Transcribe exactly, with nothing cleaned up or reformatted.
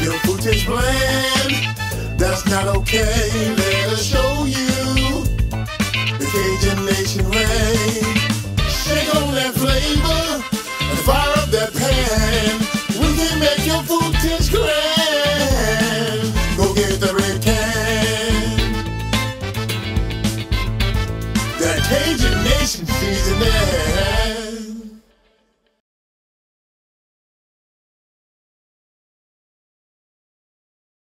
Your food tastes bland. That's not okay. Let us show you the Cajun Nation way. Shake on that flavor and fire up that pan. We can make your food taste grand. Go get the red can. That Cajun Nation seasoning.